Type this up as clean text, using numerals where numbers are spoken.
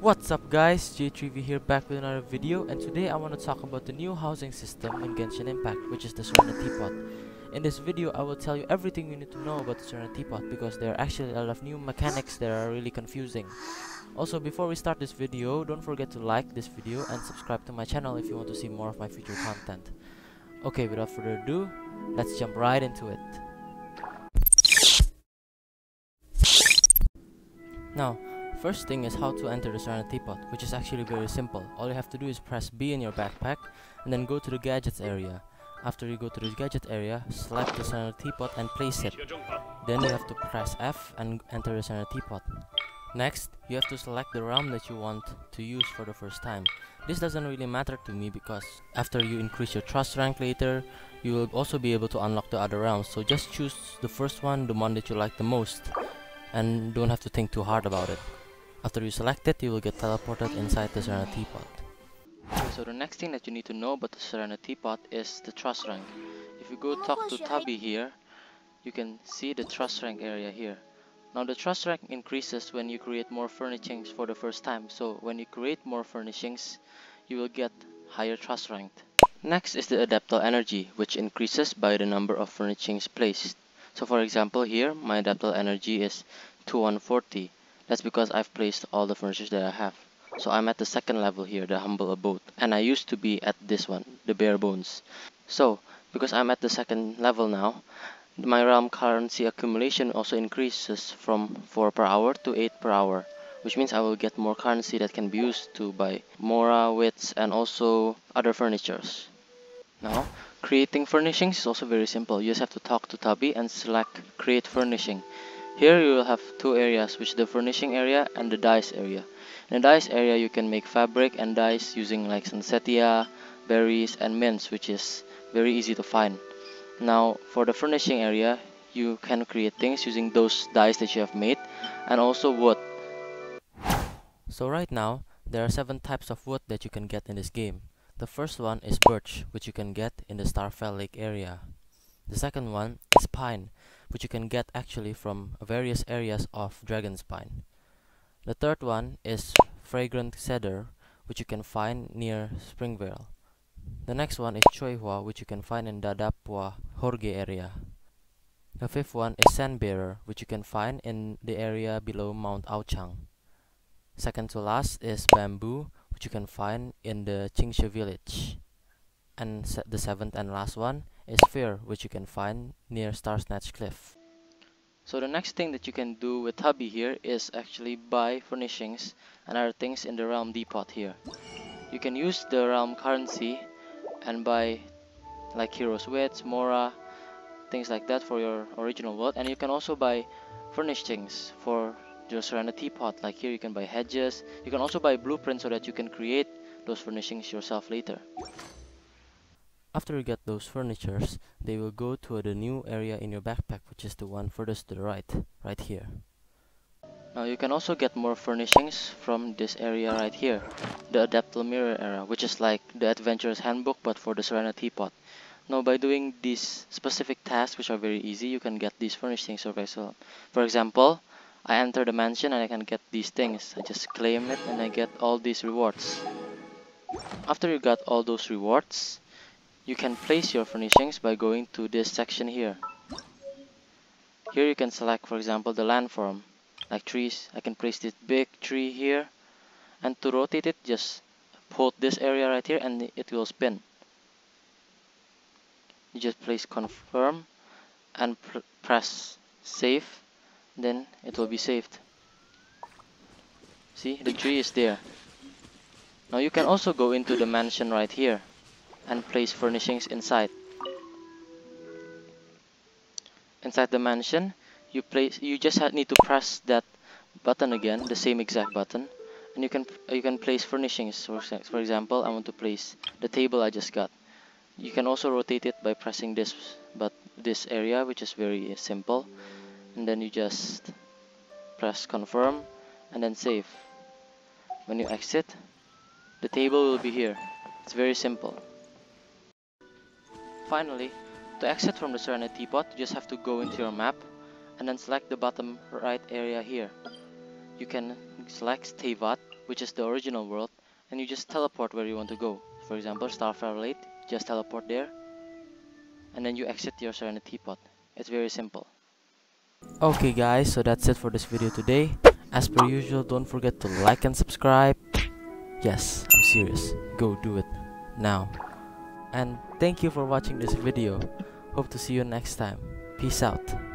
What's up guys, j3v here, back with another video, and today I want to talk about the new housing system in Genshin Impact, which is the Serenitea Teapot. In this video I will tell you everything you need to know about the Serenitea Teapot, because there are actually a lot of new mechanics that are really confusing. Also, before we start this video, don't forget to like this video and subscribe to my channel if you want to see more of my future content. Okay, without further ado, let's jump right into it. Now, first thing is how to enter the Serenitea Teapot, which is actually very simple. All you have to do is press B in your backpack and then go to the gadgets area. After you go to the gadget area, slap the Serenitea Teapot and place it. Then you have to press F and enter the Serenitea Teapot. Next, you have to select the realm that you want to use for the first time. This doesn't really matter to me because after you increase your trust rank later, you will also be able to unlock the other realms. So just choose the first one, the one that you like the most, and don't have to think too hard about it. After you select it, you will get teleported inside the Serenitea Teapot. Okay, so the next thing that you need to know about the Serenitea Teapot is the Trust Rank. If you go talk to Tubby here, you can see the Trust Rank area here. Now the Trust Rank increases when you create more furnishings for the first time. So when you create more furnishings, you will get higher Trust Rank. Next is the Adeptal Energy, which increases by the number of furnishings placed. So for example here, my Adeptal Energy is 2140. That's because I've placed all the furnishings that I have. So I'm at the second level here, the Humble Abode. And I used to be at this one, the Bare Bones. So, because I'm at the second level now, my realm currency accumulation also increases from 4 per hour to 8 per hour. Which means I will get more currency that can be used to buy Mora, Wits, and also other furnitures. Now, creating furnishings is also very simple. You just have to talk to Tubby and select Create Furnishing. Here you will have two areas, which is the furnishing area and the dice area. In the dice area you can make fabric and dice using like Sunsetia, berries and mints, which is very easy to find. Now for the furnishing area, you can create things using those dice that you have made and also wood. So right now there are 7 types of wood that you can get in this game. The first one is birch, which you can get in the Starfell Lake area. The second one is pine, which you can get actually from various areas of Dragonspine. The third one is Fragrant Cedar, which you can find near Springvale. The next one is Chuihua, which you can find in Dadapua Horge area. The fifth one is Sand Bearer, which you can find in the area below Mount Aochang. Second to last is bamboo, which you can find in the Qingxie village. And the seventh and last one is Sphere, which you can find near Starsnatch Cliff. So the next thing that you can do with Tubby here is actually buy furnishings and other things in the Realm Depot here. You can use the Realm currency and buy like Heroes Wits, Mora, things like that for your original world. And you can also buy furnishings for your Serenitea Teapot. Like here you can buy hedges. You can also buy blueprints so that you can create those furnishings yourself later. After you get those furnitures, they will go to the new area in your backpack, which is the one furthest to the right here. Now you can also get more furnishings from this area right here, the Adeptal Mirror area, which is like the Adventurer's Handbook but for the Serenitea Teapot. Now by doing these specific tasks, which are very easy, you can get these furnishings or vessel. For example, I enter the mansion and I can get these things. I just claim it and I get all these rewards. After you got all those rewards, you can place your furnishings by going to this section here. Here you can select, for example, the landform, like trees. I can place this big tree here, and to rotate it, just hold this area right here and it will spin. You just place confirm and press save, then it will be saved. See, the tree is there. Now you can also go into the mansion right here and place furnishings inside. Inside the mansion, you just need to press that button again, the same exact button, and you can place furnishings. For example, I want to place the table I just got. You can also rotate it by pressing this, but this area, which is very simple, and then you just press confirm and then save. When you exit, the table will be here. It's very simple. Finally, to exit from the Serenitea Teapot, you just have to go into your map and then select the bottom right area here. You can select Teyvat which is the original world, and you just teleport where you want to go. For example, Starfell Lake, just teleport there, and then you exit your Serenitea Teapot. It's very simple. Okay guys, so that's it for this video today. As per usual, don't forget to like and subscribe. Yes, I'm serious, go do it now. And thank you for watching this video. Hope to see you next time. Peace out.